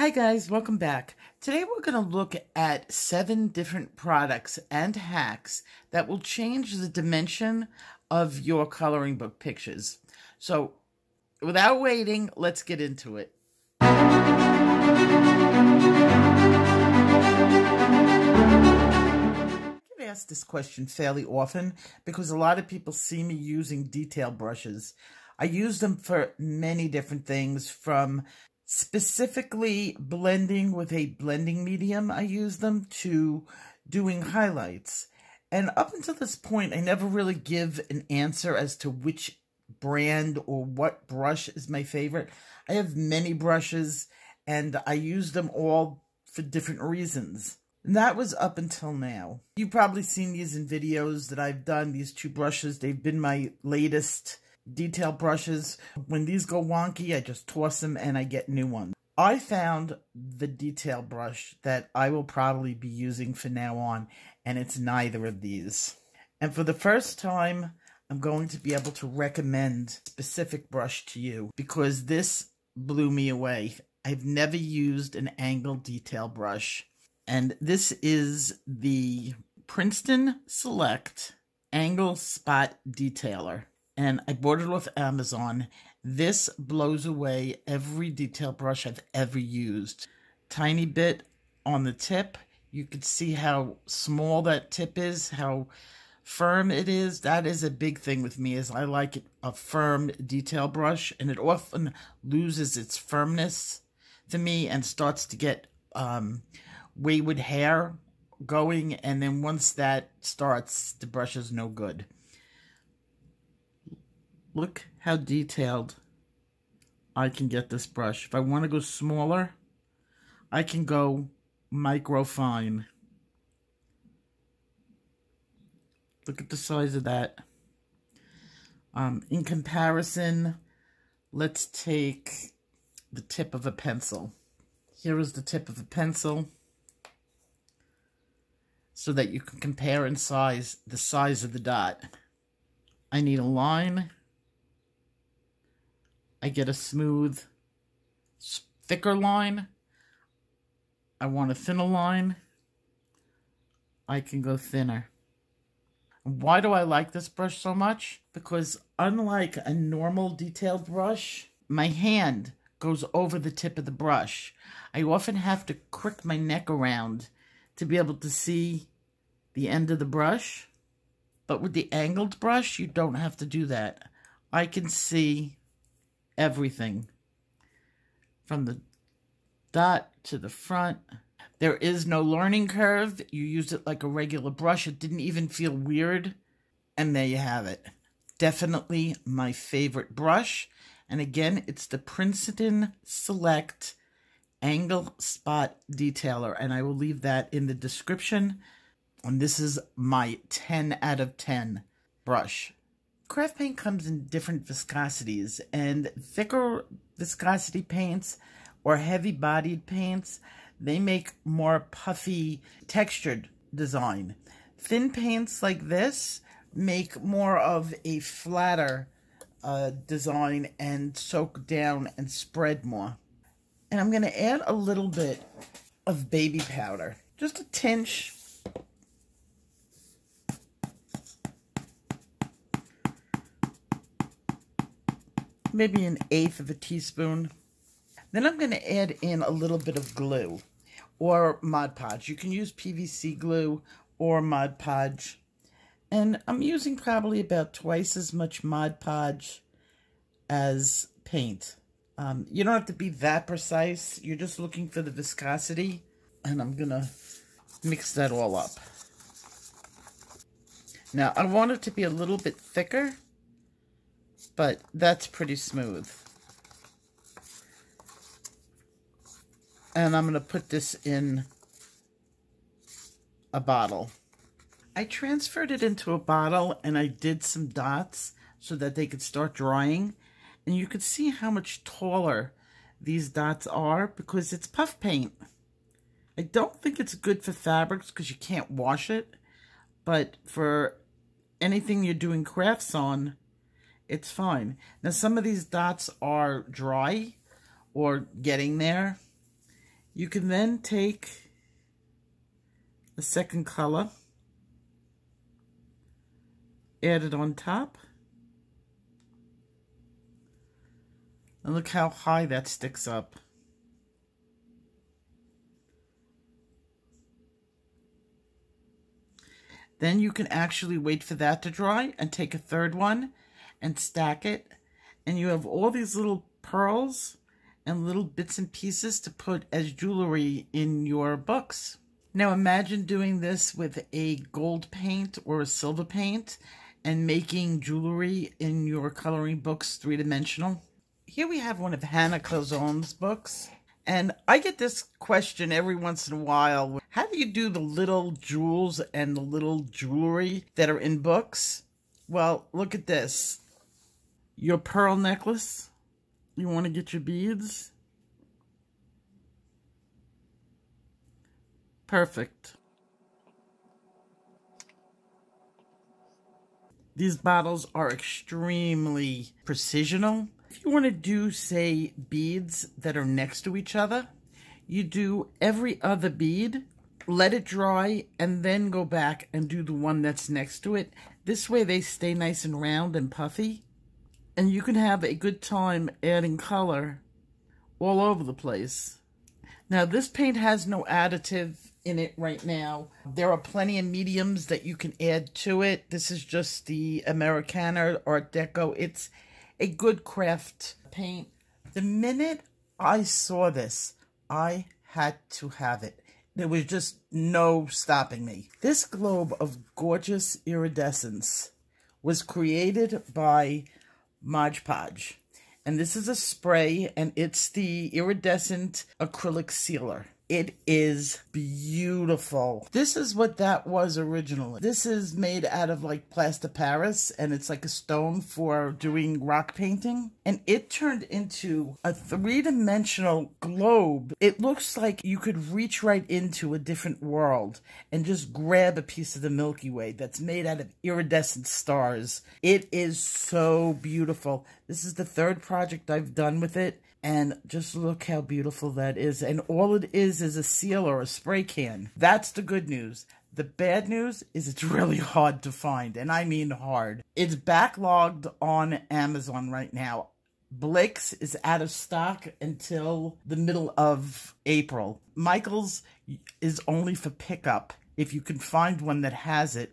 Hi guys, welcome back. Today we're going to look at 7 different products and hacks that will change the dimension of your coloring book pictures. So without waiting, let's get into it. I get asked this question fairly often because a lot of people see me using detail brushes. I use them for many different things, from specifically blending with a blending medium, I use them, to doing highlights. And up until this point, I never really give an answer as to which brand or what brush is my favorite. I have many brushes, and I use them all for different reasons. And that was up until now. You've probably seen these in videos that I've done, these 2 brushes. They've been my latest detail brushes. When these go wonky, I just toss them and I get new ones. I found the detail brush that I will probably be using from now on, and it's neither of these. And for the first time, I'm going to be able to recommend a specific brush to you, because this blew me away. I've never used an angle detail brush, and this is the Princeton Select Angle Spot Detailer. And I bought it off Amazon. This blows away every detail brush I've ever used. Tiny bit on the tip. You can see how small that tip is, how firm it is. That is a big thing with me, is I like a firm detail brush, and it often loses its firmness to me and starts to get wayward hair going. And then once that starts, the brush is no good. Look how detailed I can get this brush. If I want to go smaller, I can go micro fine. Look at the size of that. In comparison, let's take the tip of a pencil. Here is the tip of a pencil, so that you can compare in size the size of the dot. I need a line. I get a smooth, thicker line. I want a thinner line. I can go thinner. Why do I like this brush so much? Because unlike a normal detailed brush, my hand goes over the tip of the brush. I often have to crick my neck around to be able to see the end of the brush. But with the angled brush, you don't have to do that. I can see everything from the dot to the front. There is no learning curve. You used it like a regular brush. It didn't even feel weird. And there you have it. Definitely my favorite brush. And again, it's the Princeton Select Angle Spot Detailer. And I will leave that in the description. And this is my 10 out of 10 brush. Craft paint comes in different viscosities, and thicker viscosity paints or heavy-bodied paints, they make more puffy, textured design. Thin paints like this make more of a flatter design and soak down and spread more. And I'm going to add a little bit of baby powder, just a tinge. Maybe an 1/8 of a teaspoon. Then I'm going to add in a little bit of glue or Mod Podge. You can use PVC glue or Mod Podge. And I'm using probably about twice as much Mod Podge as paint. You don't have to be that precise. You're just looking for the viscosity. And I'm going to mix that all up. Now, I want it to be a little bit thicker, but that's pretty smooth. And I'm going to put this in a bottle. I transferred it into a bottle, and I did some dots so that they could start drying. And you could see how much taller these dots are because it's puff paint. I don't think it's good for fabrics because you can't wash it, but for anything you're doing crafts on, it's fine. Now, some of these dots are dry or getting there, You can then take a second color, add it on top, and look how high that sticks up. Then you can actually wait for that to dry and take a third one and stack it. And you have all these little pearls and little bits and pieces to put as jewelry in your books. Now imagine doing this with a gold paint or a silver paint and making jewelry in your coloring books three-dimensional. Here we have one of Hannah Clazone's books. And I get this question every once in a while. How do you do the little jewels and the little jewelry that are in books? Well, look at this. Your pearl necklace. You want to get your beads. Perfect. These bottles are extremely precisional. If you want to do, say, beads that are next to each other, you do every other bead, let it dry, and then go back and do the one that's next to it. This way they stay nice and round and puffy, and you can have a good time adding color all over the place. Now, this paint has no additive in it right now. There are plenty of mediums that you can add to it. This is just the Americana Art Deco. It's a good craft paint. The minute I saw this, I had to have it. There was just no stopping me. This globe of gorgeous iridescence was created by Mod Podge. And this is a spray, and it's the iridescent acrylic sealer. It is beautiful. This is what that was originally. This is made out of like plaster Paris, and it's like a stone for doing rock painting. And it turned into a three-dimensional globe. It looks like you could reach right into a different world and just grab a piece of the Milky Way that's made out of iridescent stars. It is so beautiful. This is the third project I've done with it. And just look how beautiful that is. And all it is a seal or a spray can. That's the good news. The bad news is it's really hard to find. And I mean hard. It's backlogged on Amazon right now. Blake's is out of stock until the middle of April. Michael's is only for pickup if you can find one that has it.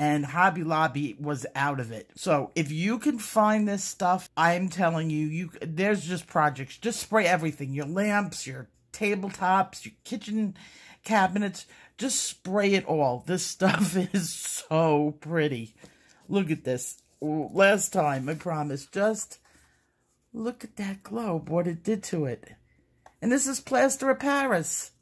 And Hobby Lobby was out of it. So if you can find this stuff, I'm telling you, there's just projects. Just spray everything. Your lamps, your tabletops, your kitchen cabinets. Just spray it all. This stuff is so pretty. Look at this. Last time, I promise. Just look at that globe, what it did to it. And this is plaster of Paris.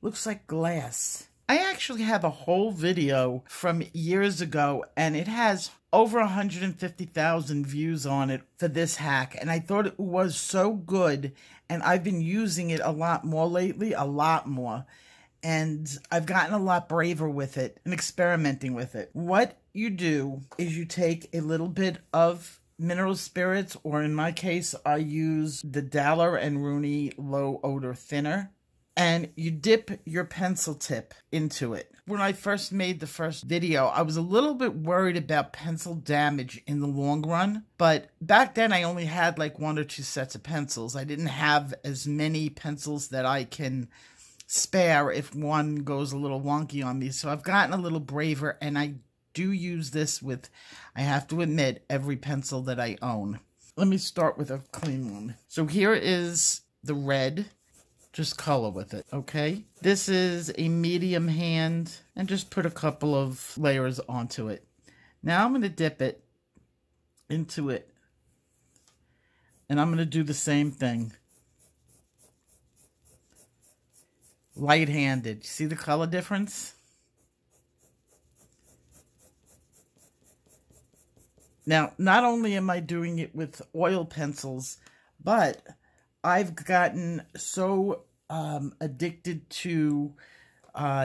Looks like glass. I actually have a whole video from years ago, and it has over 150,000 views on it for this hack, and I thought it was so good, and I've been using it a lot more lately, a lot more, and I've gotten a lot braver with it and experimenting with it. What you do is you take a little bit of mineral spirits, or in my case, I use the Daler and Rooney Low Odor Thinner. And you dip your pencil tip into it. When I first made the first video, I was a little bit worried about pencil damage in the long run. But back then, I only had like one or two sets of pencils. I didn't have as many pencils that I can spare if one goes a little wonky on me. So I've gotten a little braver, and I do use this with, I have to admit, every pencil that I own. Let me start with a clean one. So here is the red. Just color with it, okay? This is a medium hand, and just put a couple of layers onto it. Now I'm going to dip it into it, and I'm going to do the same thing. Light-handed. See the color difference? Now, not only am I doing it with oil pencils, but I've gotten so addicted to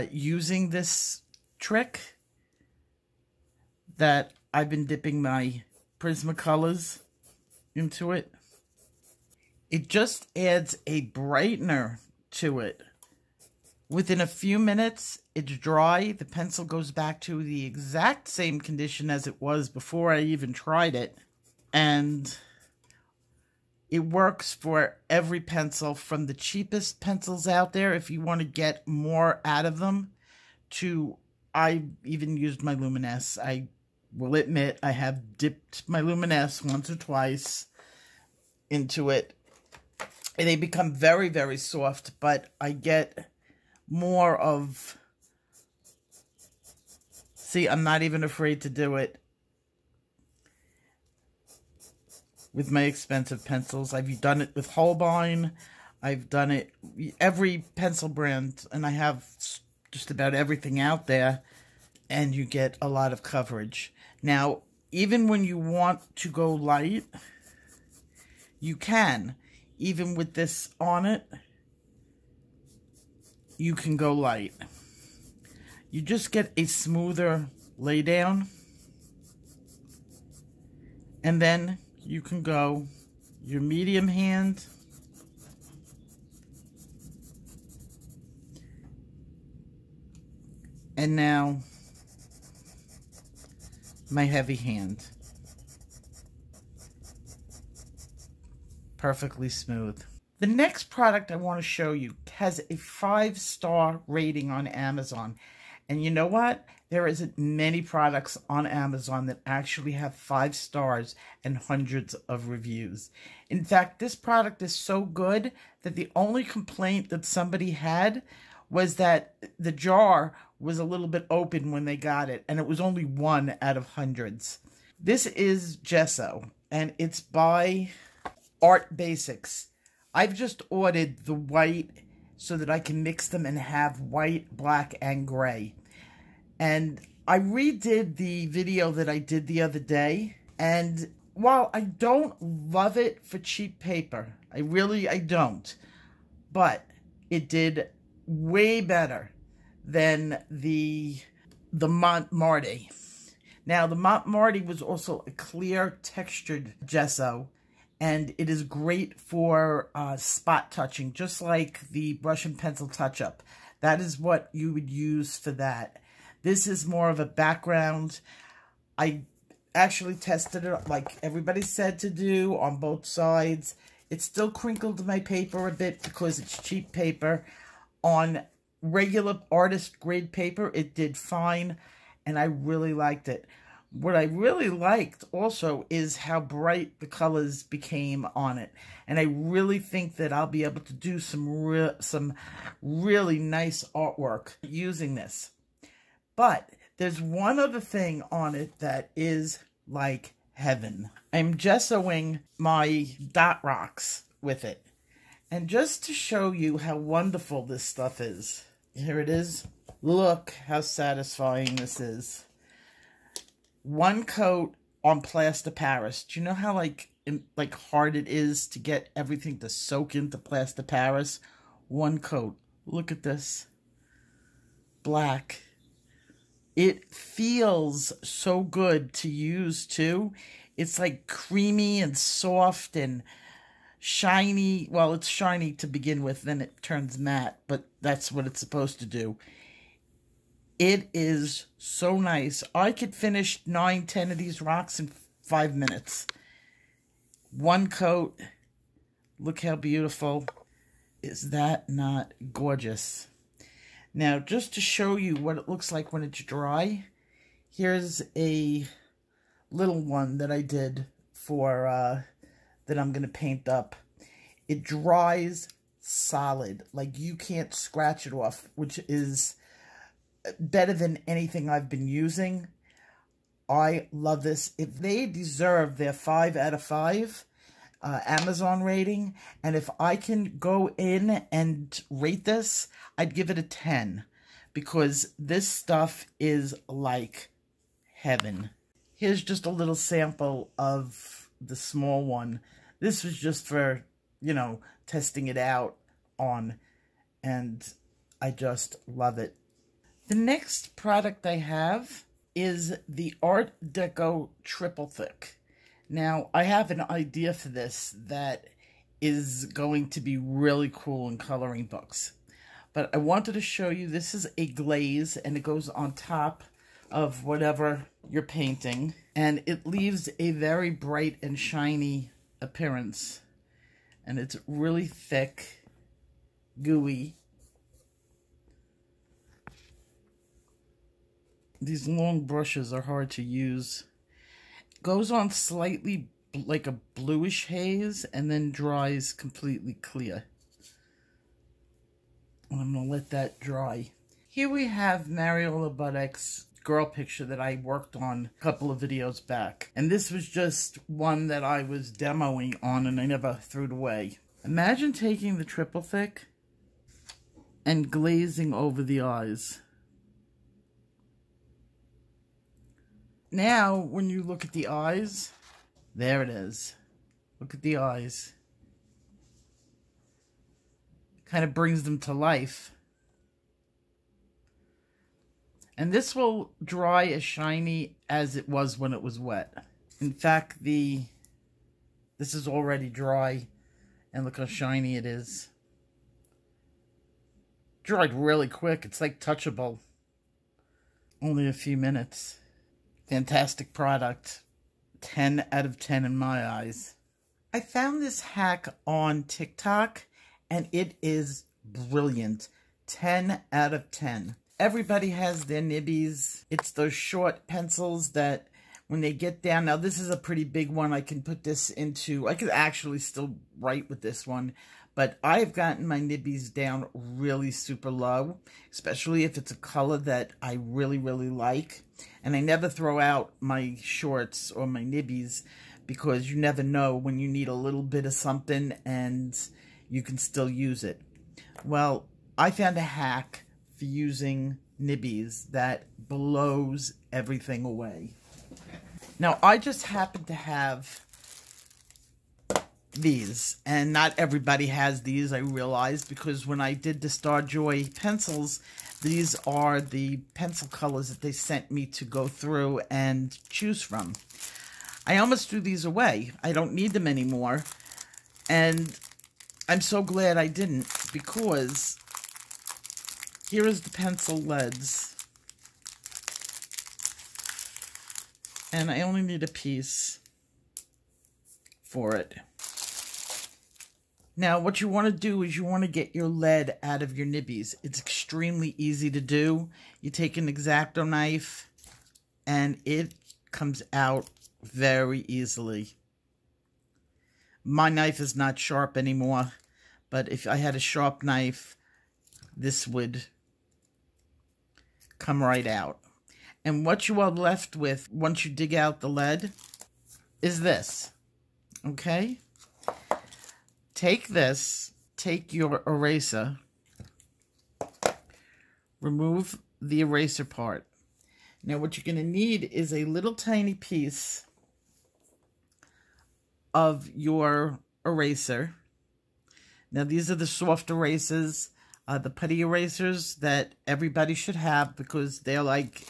using this trick that I've been dipping my Prismacolors into it. It just adds a brightener to it. Within a few minutes, it's dry. The pencil goes back to the exact same condition as it was before I even tried it. And it works for every pencil, from the cheapest pencils out there, if you want to get more out of them, to I even used my Luminous. I will admit I have dipped my Luminous once or twice into it, and they become very, very soft, but I get more of, see, I'm not even afraid to do it with my expensive pencils. I've done it with Holbein. I've done it every pencil brand, and I have just about everything out there, and you get a lot of coverage. Now, even when you want to go light, you can. Even with this on it, you can go light. You just get a smoother lay down, and then you can go your medium hand and now my heavy hand. Perfectly smooth. The next product I want to show you has a 5-star rating on Amazon. And you know what? There isn't many products on Amazon that actually have 5 stars and hundreds of reviews. In fact, this product is so good that the only complaint that somebody had was that the jar was a little bit open when they got it, and it was only 1 out of hundreds. This is Gesso, and it's by Art Basics. I've just ordered the white so that I can mix them and have white, black, and gray. And I redid the video that I did the other day. And while I don't love it for cheap paper, I don't. But it did way better than the Montmarte. Now, the Montmarte was also a clear textured gesso, and it is great for spot touching, just like the brush and pencil touch-up. That is what you would use for that. This is more of a background. I actually tested it like everybody said to do on both sides. It still crinkled my paper a bit because it's cheap paper. On regular artist-grade paper, it did fine, and I really liked it. What I really liked also is how bright the colors became on it. And I really think that I'll be able to do some really nice artwork using this. But there's one other thing on it that is like heaven. I'm gessoing my dot rocks with it. And just to show you how wonderful this stuff is, here it is. Look how satisfying this is. One coat on plaster Paris. Do you know how like hard it is to get everything to soak into plaster Paris? One coat. Look at this. Black. It feels so good to use too. It's like creamy and soft and shiny. Well, it's shiny to begin with, then it turns matte, but that's what it's supposed to do. It is so nice. I could finish 9, 10 of these rocks in 5 minutes. One coat. Look how beautiful. Is that not gorgeous? Now, just to show you what it looks like when it's dry, here's a little one that I did for, that I'm going to paint up. It dries solid. Like, you can't scratch it off, which is better than anything I've been using. I love this. If they deserve their 5 out of 5 Amazon rating, and if I can go in and rate this, I'd give it a 10, because this stuff is like heaven. Here's just a little sample of the small one. This was just for, you know, testing it out on, and I just love it. The next product I have is the Art Deco Triple Thick. Now, I have an idea for this that is going to be really cool in coloring books. But I wanted to show you, this is a glaze, and it goes on top of whatever you're painting. And it leaves a very bright and shiny appearance. And it's really thick, gooey. These long brushes are hard to use. It goes on slightly like a bluish haze and then dries completely clear. I'm going to let that dry. Here we have Mariola Budek's girl picture that I worked on a couple of videos back. And this was just one that I was demoing on and I never threw it away. Imagine taking the triple thick and glazing over the eyes. Now, when you look at the eyes, there it is. Look at the eyes. Kind of brings them to life. And this will dry as shiny as it was when it was wet. In fact, this is already dry, and look how shiny it is. Dried really quick. It's like touchable. Only a few minutes. Fantastic product. 10 out of 10 in my eyes. I found this hack on TikTok, and it is brilliant. 10 out of 10. Everybody has their nibbies. It's those short pencils that when they get down, now this is a pretty big one. I can put this into, I could actually still write with this one, but I've gotten my nibbies down really super low, especially if it's a color that I really, really like. And I never throw out my shorts or my nibbies because you never know when you need a little bit of something and you can still use it. Well, I found a hack for using nibbies that blows everything away. Now, I just happen to have these, and not everybody has these, I realized, because when I did the Star Joy pencils, these are the pencil colors that they sent me to go through and choose from. I almost threw these away. I don't need them anymore, and I'm so glad I didn't, because here is the pencil leads, and I only need a piece for it. Now, what you want to do is you want to get your lead out of your nibbies. It's extremely easy to do. You take an X-Acto knife, and it comes out very easily. My knife is not sharp anymore, but if I had a sharp knife, this would come right out. And what you are left with once you dig out the lead is this, okay? Take this, take your eraser, remove the eraser part. Now what you're going to need is a little tiny piece of your eraser. Now these are the soft erasers, the putty erasers that everybody should have because they're like,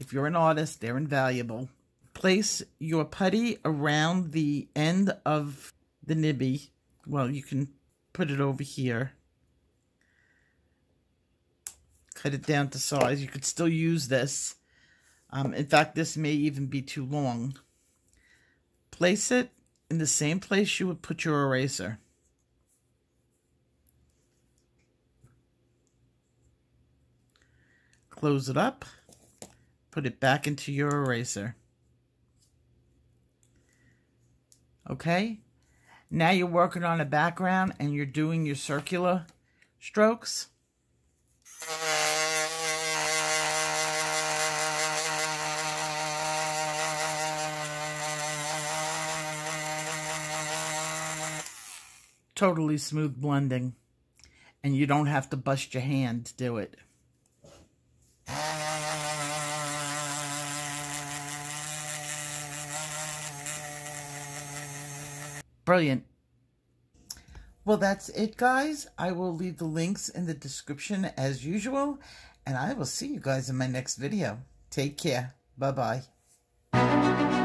if you're an artist, they're invaluable. Place your putty around the end of the nibby. Well, you can put it over here. Cut it down to size. You could still use this. In fact, this may even be too long. Place it in the same place you would put your eraser. Close it up. Put it back into your eraser. Okay? Now you're working on a background and you're doing your circular strokes. Totally smooth blending. And you don't have to bust your hand to do it. Brilliant. Well, that's it, guys. I will leave the links in the description as usual, and I will see you guys in my next video. Take care. Bye-bye.